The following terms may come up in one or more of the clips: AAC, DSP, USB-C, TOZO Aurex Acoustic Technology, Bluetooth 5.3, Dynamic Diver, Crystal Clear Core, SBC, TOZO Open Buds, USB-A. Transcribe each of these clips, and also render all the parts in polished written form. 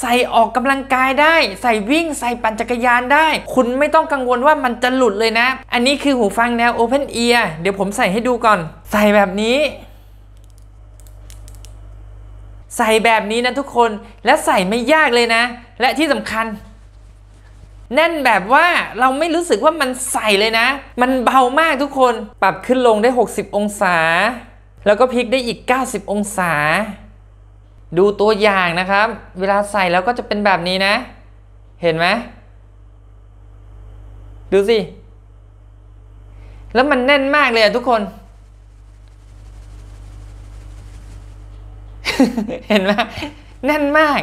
ใส่ออกกำลังกายได้ใส่วิ่งใส่ปั่นจักรยานได้คุณไม่ต้องกังวลว่ามันจะหลุดเลยนะอันนี้คือหูฟังแนว Open Ear เดี๋ยวผมใส่ให้ดูก่อนใส่แบบนี้นะทุกคนและใส่ไม่ยากเลยนะและที่สำคัญแน่นแบบว่าเราไม่รู้สึกว่ามันใส่เลยนะมันเบามากทุกคนปรับขึ้นลงได้60องศาแล้วก็พลิกได้อีก90องศาดูตัวอย่างนะครับเวลาใส่แล้วก็จะเป็นแบบนี้นะเห็นไหมดูสิแล้วมันแน่นมากเลยอะทุกคน เห็นไหมแน่นมาก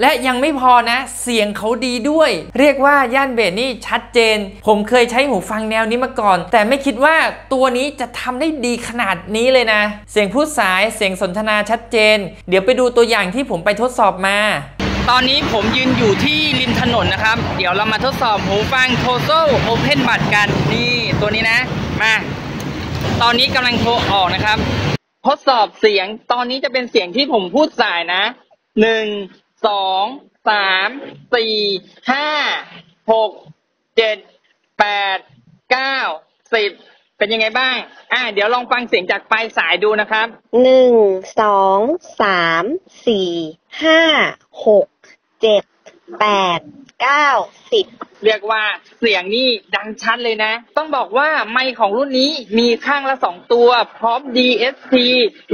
และยังไม่พอนะเสียงเขาดีด้วยเรียกว่าย่านเบสนี่ชัดเจนผมเคยใช้หูฟังแนวนี้มาก่อนแต่ไม่คิดว่าตัวนี้จะทำได้ดีขนาดนี้เลยนะเสียงพูดสายเสียงสนทนาชัดเจนเดี๋ยวไปดูตัวอย่างที่ผมไปทดสอบมาตอนนี้ผมยืนอยู่ที่ริมถนนนะครับเดี๋ยวเรามาทดสอบหูฟัง TOZO Open Buds กันนี่ตัวนี้นะมาตอนนี้กำลังโทรออกนะครับทดสอบเสียงตอนนี้จะเป็นเสียงที่ผมพูดสายนะ1 2 3 4 5 6 7 8 9 10เป็นยังไงบ้างเดี๋ยวลองฟังเสียงจากปลายสายดูนะครับ1 2 3 4 5 6 7 8 9 10เรียกว่าเสียงนี่ดังชัดเลยนะต้องบอกว่าไมค์ของรุ่นนี้มีข้างละ2ตัวพร้อม DSP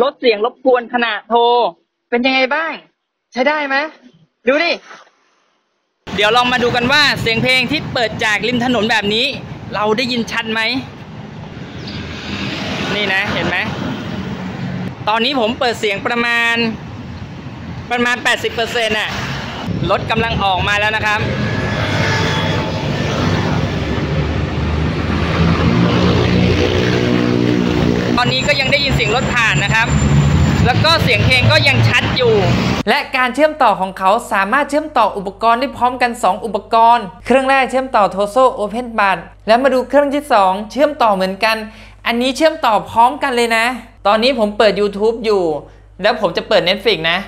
ลดเสียงรบกวนขณะโทรเป็นยังไงบ้างใช้ได้ไหมดูดิเดี๋ยวลองมาดูกันว่าเสียงเพลงที่เปิดจากริมถนนแบบนี้เราได้ยินชัดไหมนี่นะเห็นไหมตอนนี้ผมเปิดเสียงประมาณ 80% น่ะรถกำลังออกมาแล้วนะครับตอนนี้ก็ยังได้ยินเสียงรถผ่านนะครับแล้วก็เสียงเพลงก็ยังชัดอยู่และการเชื่อมต่อของเขาสามารถเชื่อมต่ออุปกรณ์ได้พร้อมกัน2อุปกรณ์เครื่องแรกเชื่อมต่อ TOZO Open Buds แล้วมาดูเครื่องที่2เชื่อมต่อเหมือนกันอันนี้เชื่อมต่อพร้อมกันเลยนะตอนนี้ผมเปิด YouTube อยู่แล้วผมจะเปิด Netflix นะ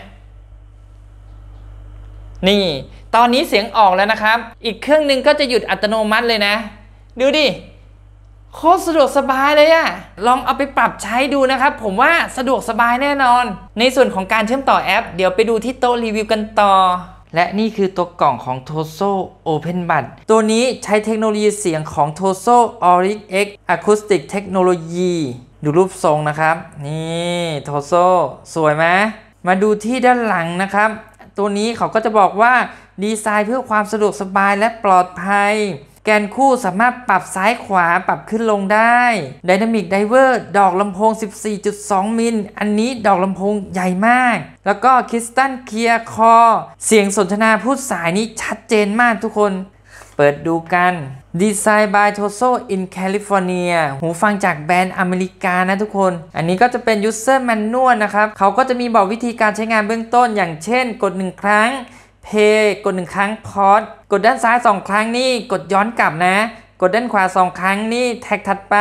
นี่ตอนนี้เสียงออกแล้วนะครับอีกเครื่องนึงก็จะหยุดอัตโนมัติเลยนะดูดิโคตรสะดวกสบายเลยอะลองเอาไปปรับใช้ดูนะครับผมว่าสะดวกสบายแน่นอนในส่วนของการเชื่อมต่อแอปเดี๋ยวไปดูที่โต๊ะรีวิวกันต่อและนี่คือตัวกล่องของ TOZO Open Buds ตัวนี้ใช้เทคโนโลยีเสียงของ TOZO Aurex Acoustic Technology ดูรูปทรงนะครับนี่ TOZO สวยไหมมาดูที่ด้านหลังนะครับตัวนี้เขาก็จะบอกว่าดีไซน์เพื่อความสะดวกสบายและปลอดภัยแกนคู่สามารถปรับซ้ายขวาปรับขึ้นลงได้ Dynamic Diver ดอกลำโพง 14.2 มิลอันนี้ดอกลำโพงใหญ่มากแล้วก็ Crystal Clear Core เสียงสนทนาพูดสายนี้ชัดเจนมากทุกคนเปิดดูกัน Design by TOZO in California หูฟังจากแบรนด์อเมริกานะทุกคนอันนี้ก็จะเป็น User Manual นะครับเขาก็จะมีบอกวิธีการใช้งานเบื้องต้นอย่างเช่นกด1ครั้งเพย์กด1ครั้งพอดกดด้านซ้าย2ครั้งนี่กดย้อนกลับนะกดด้านขวา2ครั้งนี่แท็กถัดไป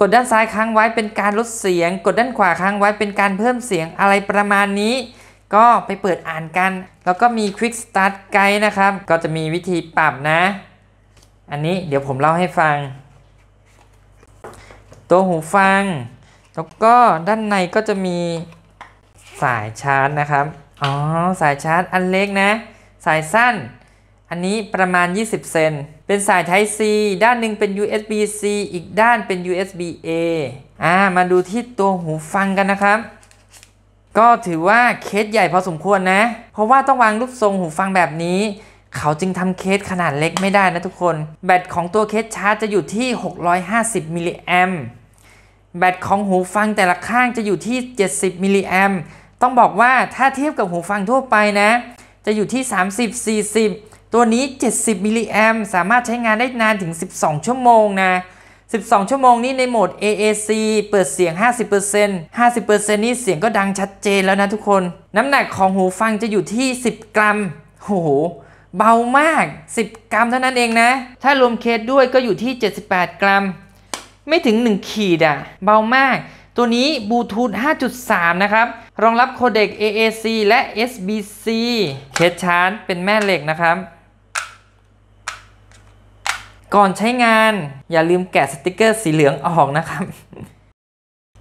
กดด้านซ้ายค้างไว้เป็นการลดเสียงกดด้านขวาค้างไว้เป็นการเพิ่มเสียงอะไรประมาณนี้ก็ไปเปิดอ่านกันแล้วก็มี Quick Start Guide นะครับก็จะมีวิธีปรับนะอันนี้เดี๋ยวผมเล่าให้ฟังตัวหูฟังแล้วก็ด้านในก็จะมีสายชาร์จนะครับอ๋อสายชาร์จอันเล็กนะสายสั้นอันนี้ประมาณ20เซนเป็นสาย Type C ด้านหนึ่งเป็น USB-C อีกด้านเป็น USB-A มาดูที่ตัวหูฟังกันนะครับก็ถือว่าเคสใหญ่พอสมควรนะเพราะว่าต้องวางรูปทรงหูฟังแบบนี้เขาจึงทำเคสขนาดเล็กไม่ได้นะทุกคนแบตของตัวเคสชาร์จจะอยู่ที่650มิลลิแอมแบตของหูฟังแต่ละข้างจะอยู่ที่70มิลลิแอมต้องบอกว่าถ้าเทียบกับหูฟังทั่วไปนะจะอยู่ที่30-40ตัวนี้70มิลลิแอมสามารถใช้งานได้นานถึง12ชั่วโมงนะ12ชั่วโมงนี้ในโหมด AAC เปิดเสียง 50% 50% นี้เสียงก็ดังชัดเจนแล้วนะทุกคนน้ำหนักของหูฟังจะอยู่ที่10กรัมโอ้โหเบามาก10กรัมเท่านั้นเองนะถ้ารวมเคสด้วยก็อยู่ที่78กรัมไม่ถึง1ขีดเบามาก ตัวนี้บลูทูธ 5.3 นะครับรองรับโคเด็ก AAC และ SBC เคสชาร์จเป็นแม่เหล็กนะครับก่อนใช้งานอย่าลืมแกะสติกเกอร์สีเหลืองออกนะครับ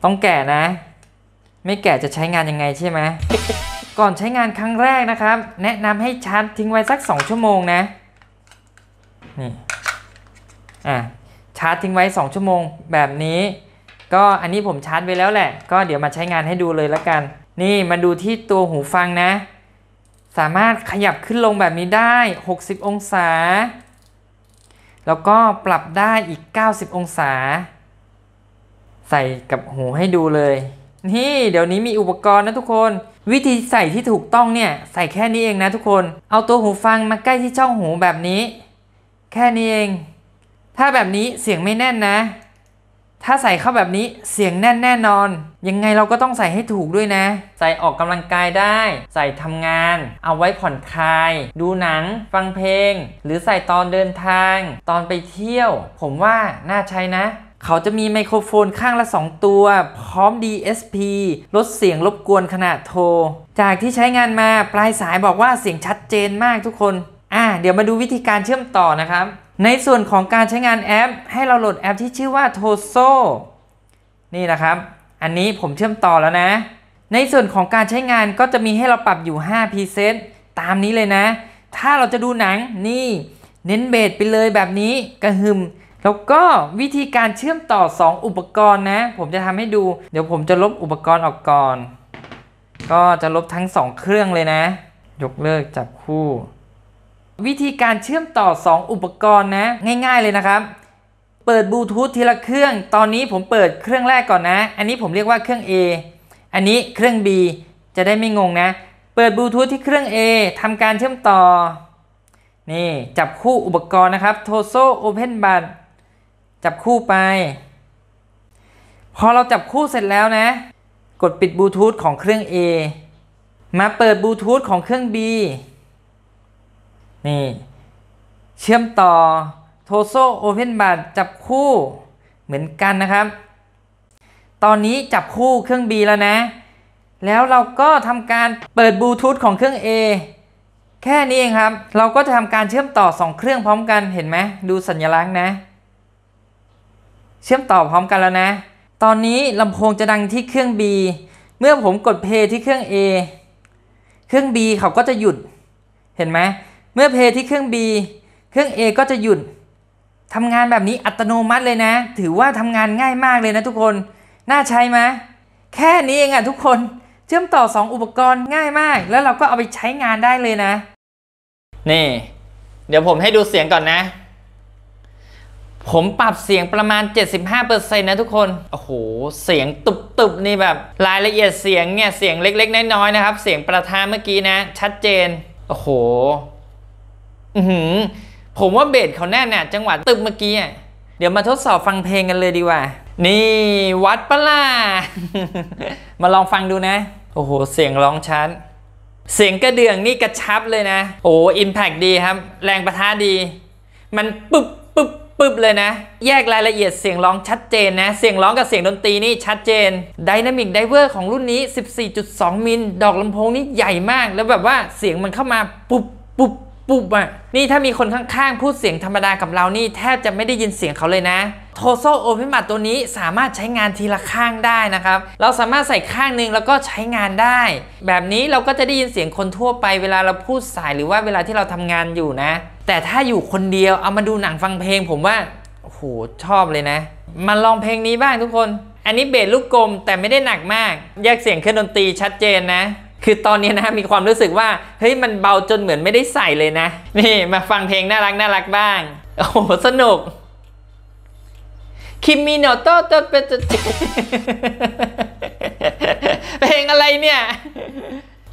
ต้องแกะนะไม่แกะจะใช้งานยังไงใช่ไหมก่อนใช้งานครั้งแรกนะครับแนะนำให้ชาร์จทิ้งไว้สัก2ชั่วโมงนะนี่ชาร์จทิ้งไว้2ชั่วโมงแบบนี้ก็อันนี้ผมชาร์จไว้แล้วแหละก็เดี๋ยวมาใช้งานให้ดูเลยละกันนี่มาดูที่ตัวหูฟังนะสามารถขยับขึ้นลงแบบนี้ได้60องศาแล้วก็ปรับได้อีก90องศาใส่กับหูให้ดูเลยนี่เดี๋ยวนี้มีอุปกรณ์นะทุกคนวิธีใส่ที่ถูกต้องเนี่ยใส่แค่นี้เองนะทุกคนเอาตัวหูฟังมาใกล้ที่ช่องหูแบบนี้แค่นี้เองถ้าแบบนี้เสียงไม่แน่นนะถ้าใส่เข้าแบบนี้เสียงแน่นแน่นอนยังไงเราก็ต้องใส่ให้ถูกด้วยนะใส่ออกกำลังกายได้ใส่ทำงานเอาไว้ผ่อนคลายดูหนังฟังเพลงหรือใส่ตอนเดินทางตอนไปเที่ยวผมว่าน่าใช้นะเขาจะมีไมโครโฟนข้างละ2ตัวพร้อม DSP ลดเสียงรบกวนขณะโทรจากที่ใช้งานมาปลายสายบอกว่าเสียงชัดเจนมากทุกคนเดี๋ยวมาดูวิธีการเชื่อมต่อนะครับในส่วนของการใช้งานแอปให้เราโหลดแอปที่ชื่อว่า TOZO นี่นะครับอันนี้ผมเชื่อมต่อแล้วนะในส่วนของการใช้งานก็จะมีให้เราปรับอยู่5 preset ตามนี้เลยนะถ้าเราจะดูหนังนี่เน้นเบสไปเลยแบบนี้กระหึ่มแล้วก็วิธีการเชื่อมต่อ2อุปกรณ์นะผมจะทำให้ดูเดี๋ยวผมจะลบอุปกรณ์ออกก่อนก็จะลบทั้ง2เครื่องเลยนะยกเลิกจับคู่วิธีการเชื่อมต่อ2อุปกรณ์นะง่ายๆเลยนะครับเปิดบลูทูธทีละเครื่องตอนนี้ผมเปิดเครื่องแรกก่อนนะอันนี้ผมเรียกว่าเครื่อง A อันนี้เครื่อง B จะได้ไม่งงนะเปิดบลูทูธที่เครื่อง A ทำการเชื่อมต่อนี่จับคู่อุปกรณ์นะครับ TOZO Open Budsจับคู่ไปพอเราจับคู่เสร็จแล้วนะกดปิดบลูทูธของเครื่อง A มาเปิดบลูทูธของเครื่อง B นี่เชื่อมต่อ TOZO Open Buds จับคู่เหมือนกันนะครับตอนนี้จับคู่เครื่อง B แล้วนะแล้วเราก็ทำการเปิดบลูทูธของเครื่อง A แค่นี้เองครับเราก็จะทำการเชื่อมต่อ2เครื่องพร้อมกันเห็นไหมดูสัญลักษณ์นะเชื่อมต่อพร้อมกันแล้วนะตอนนี้ลำโพงจะดังที่เครื่อง B เมื่อผมกดเพลย์ที่เครื่อง A เครื่อง B เขาก็จะหยุดเห็นไหมเมื่อเพลย์ที่เครื่อง B เครื่อง A ก็จะหยุดทำงานแบบนี้อัตโนมัติเลยนะถือว่าทำงานง่ายมากเลยนะทุกคนน่าใช้ไหมแค่นี้เองอะทุกคนเชื่อมต่อ2อุปกรณ์ง่ายมากแล้วเราก็เอาไปใช้งานได้เลยนะนี่เดี๋ยวผมให้ดูเสียงก่อนนะผมปรับเสียงประมาณ 75% นะทุกคนโอ้โหเสียงตุบๆนี่แบบรายละเอียดเสียงเนี่ยเสียงเล็กๆน้อยๆนะครับเสียงประทานเมื่อกี้นะชัดเจนโอ้โหผมว่าเบสเขาแน่นน่ะจังหวะตึบเมื่อกี้เดี๋ยวมาทดสอบฟังเพลงกันเลยดีกว่านี่วัดปะล่ะ มาลองฟังดูนะโอ้โหเสียงร้องชัดเสียงกระเดื่องนี่กระชับเลยนะโอ้อิมแพคดีครับแรงประทะดีมันปึ๊บเลยนะแยกรายละเอียดเสียงร้องชัดเจนนะเสียงร้องกับเสียงดนตรีนี่ชัดเจน Dynamic Diver ของรุ่นนี้ 14.2 มิลดอกลำโพงนี่ใหญ่มากแล้วแบบว่าเสียงมันเข้ามาปุ๊บอ่ะนี่ถ้ามีคนข้างๆพูดเสียงธรรมดากับเรานี่แทบจะไม่ได้ยินเสียงเขาเลยนะ TOZO Open Buds ตัวนี้สามารถใช้งานทีละข้างได้นะครับเราสามารถใส่ข้างนึงแล้วก็ใช้งานได้แบบนี้เราก็จะได้ยินเสียงคนทั่วไปเวลาเราพูดสายหรือว่าเวลาที่เราทำงานอยู่นะแต่ถ้าอยู่คนเดียวเอามาดูหนังฟังเพลงผมว่าโอ้โหชอบเลยนะมาลองเพลงนี้บ้างทุกคนอันนี้เบสลูกกลมแต่ไม่ได้หนักมากแยกเสียงเครื่องดนตรีชัดเจนนะคือตอนนี้นะมีความรู้สึกว่าเฮ้ยมันเบาจนเหมือนไม่ได้ใส่เลยนะนี่มาฟังเพลงน่ารักบ้างโอ้โหสนุกคิมมิโนโตโตเป็นเพลงอะไรเนี่ย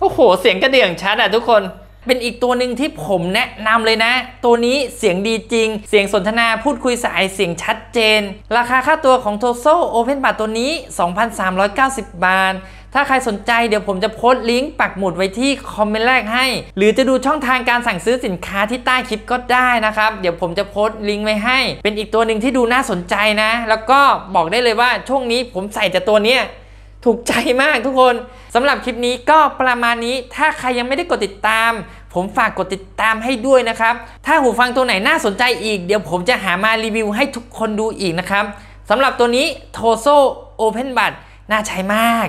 โอ้โหเสียงกระเดื่องชัดอ่ะทุกคนเป็นอีกตัวหนึ่งที่ผมแนะนำเลยนะตัวนี้เสียงดีจริงเสียงสนทนาพูดคุยสายเสียงชัดเจนราคาค่าตัวของ TOZO Open Buds ตัวนี้ 2,390 บาท ถ้าใครสนใจเดี๋ยวผมจะโพสต์ลิงก์ปักหมุดไว้ที่คอมเมนต์แรกให้หรือจะดูช่องทางการสั่งซื้อสินค้าที่ใต้คลิปก็ได้นะครับเดี๋ยวผมจะโพสต์ลิงก์ไว้ให้เป็นอีกตัวหนึ่งที่ดูน่าสนใจนะแล้วก็บอกได้เลยว่าช่วงนี้ผมใส่แต่ตัวเนี้ยถูกใจมากทุกคนสำหรับคลิปนี้ก็ประมาณนี้ถ้าใครยังไม่ได้กดติดตามผมฝากกดติดตามให้ด้วยนะครับถ้าหูฟังตัวไหนน่าสนใจอีกเดี๋ยวผมจะหามารีวิวให้ทุกคนดูอีกนะครับสำหรับตัวนี้ TOZO Open Buds น่าใช้มาก